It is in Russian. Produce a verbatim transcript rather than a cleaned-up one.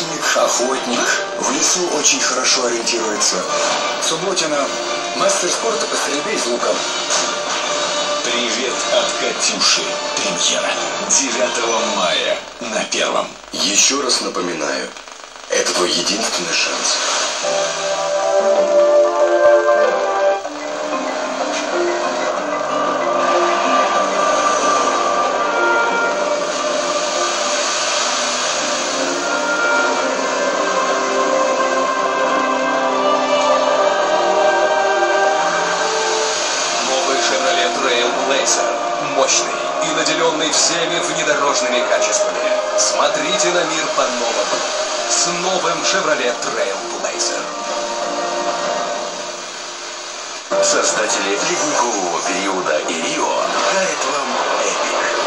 Лесник, охотник. В лесу очень хорошо ориентируется. Субботина. Мастер спорта по стрельбе из лука. Привет от Катюши. Премьера девятого мая на первом. Еще раз напоминаю, это твой единственный шанс. Шевроле Трейл Блейзер. Мощный и наделенный всеми внедорожными качествами. Смотрите на мир по-новому. С новым Шевроле Трейл Блейзер. Создатели ледникового периода и Рио. Дает вам Эпик.